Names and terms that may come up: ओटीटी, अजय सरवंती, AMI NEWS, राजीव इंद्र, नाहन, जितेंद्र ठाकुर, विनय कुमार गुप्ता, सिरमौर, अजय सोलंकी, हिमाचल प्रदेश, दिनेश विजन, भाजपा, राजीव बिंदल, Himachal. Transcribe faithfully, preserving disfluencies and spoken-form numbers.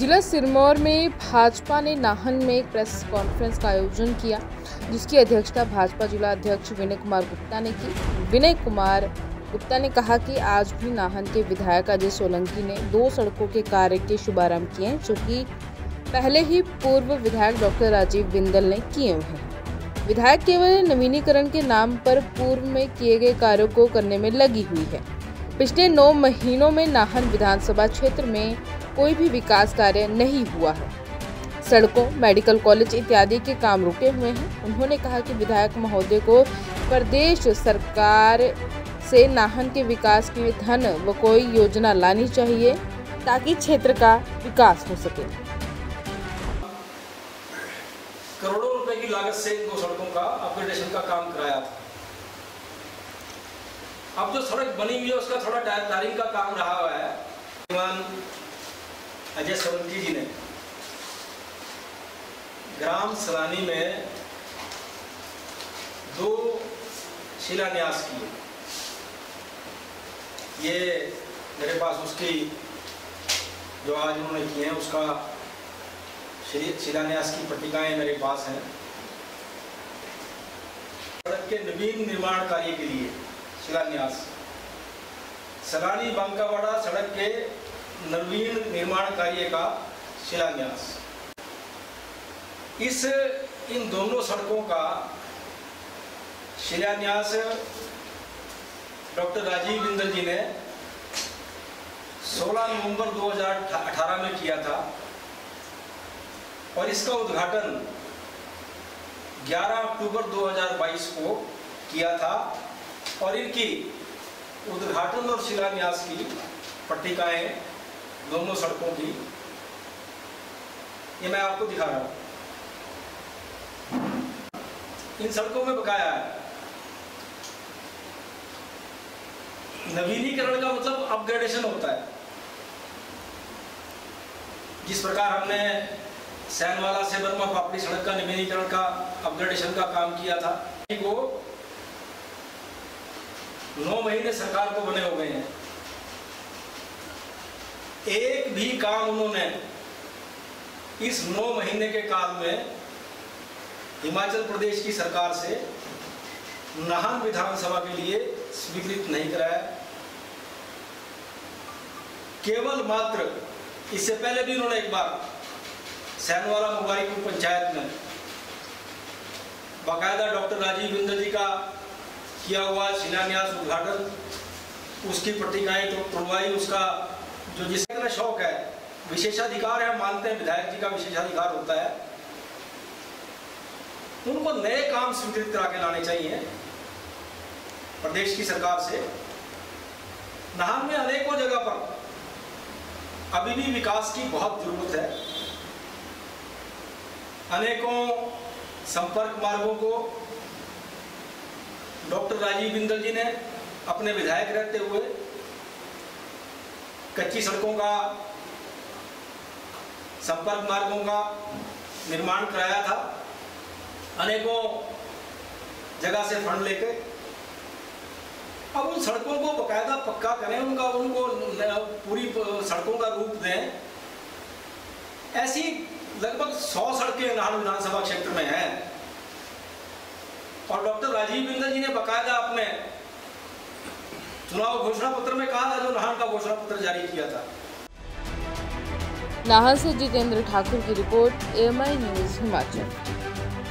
जिला सिरमौर में भाजपा ने नाहन में एक प्रेस कॉन्फ्रेंस का आयोजन किया, जिसकी अध्यक्षता भाजपा जिला अध्यक्ष विनय कुमार गुप्ता ने की। विनय कुमार गुप्ता ने कहा कि आज भी नाहन के विधायक अजय सोलंकी ने दो सड़कों के कार्य के शुभारंभ किए हैं, जो कि पहले ही पूर्व विधायक डॉक्टर राजीव बिंदल ने किए हुए हैं। विधायक केवल नवीनीकरण के नाम पर पूर्व में किए गए कार्यों को करने में लगी हुई है। पिछले नौ महीनों में नाहन विधानसभा क्षेत्र में कोई भी विकास कार्य नहीं हुआ है। सड़कों, मेडिकल कॉलेज इत्यादि के काम रुके हुए हैं। उन्होंने कहा कि विधायक महोदय को प्रदेश सरकार से नाहन के विकास के लिए धन व कोई योजना लानी चाहिए ताकि क्षेत्र का विकास हो सके। करोड़ों रुपए की लागत से दो सड़कों का अपग्रेडेशन का काम कराया। अब जो सड़क बनी हुई है उसका थोड़ा टायरिंग का काम रहा हुआ है। श्रीमान अजय सरवंती जी ने ग्राम सलानी में दो शिलान्यास किए। ये मेरे पास उसकी जो आज उन्होंने किए हैं उसका शिलान्यास की पट्टिकाएं मेरे पास हैं। सड़क के नवीन निर्माण कार्य के लिए शिलान्यास सलानी बंकावाड़ा सड़क के नवीन निर्माण कार्य का शिलान्यास। इस इन दोनों सड़कों का शिलान्यास डॉक्टर राजीव इंद्र जी ने सोलह नवंबर दो हज़ार अठारह में किया था और इसका उद्घाटन ग्यारह अक्टूबर दो हज़ार बाईस को किया था और इनकी उद्घाटन और शिलान्यास की पट्टिकाएं दोनों सड़कों की ये मैं आपको दिखा रहा हूं। इन सड़कों में बकाया है। नवीनीकरण का मतलब अपग्रेडेशन होता है। जिस प्रकार हमने सैनवाला से बर्मा पापड़ी सड़क का नवीनीकरण का अपग्रेडेशन का काम किया था, वो नौ महीने सरकार को बने हो गए हैं। एक भी काम उन्होंने इस नौ महीने के काल में हिमाचल प्रदेश की सरकार से नाहन विधानसभा के लिए स्वीकृत नहीं कराया। केवल मात्र इससे पहले भी उन्होंने एक बार सैनवाला मुबारकपुर पंचायत में बाकायदा डॉक्टर राजीव इंद्र जी का किया हुआ शिलान्यास उद्घाटन, उसकी पट्टिकाएं तो प्रवाही उसका जो जिसका शौक है, विशेषाधिकार है, मानते हैं विधायक जी का विशेषाधिकार होता है, उनको नए काम स्वीकृत करा के लाने चाहिए प्रदेश की सरकार से। नाहन में अनेकों जगह पर अभी भी विकास की बहुत जरूरत है। अनेकों संपर्क मार्गों को डॉक्टर राजीव बिंदल जी ने अपने विधायक रहते हुए कच्ची सड़कों का, संपर्क मार्गों का निर्माण कराया था। अनेकों जगह से फंड लेके अब उन सड़कों को बकायदा पक्का करें, उनका उनको पूरी सड़कों का रूप दें। ऐसी लगभग सौ सड़कें नाहन विधानसभा क्षेत्र में हैं और डॉक्टर राजीव बिंदल जी ने बकायदा अपने चुनाव घोषणा पत्र में कहा था, जो नाहन का घोषणा पत्र जारी किया था। नाहन से जितेंद्र ठाकुर की report, A M I news Himachal.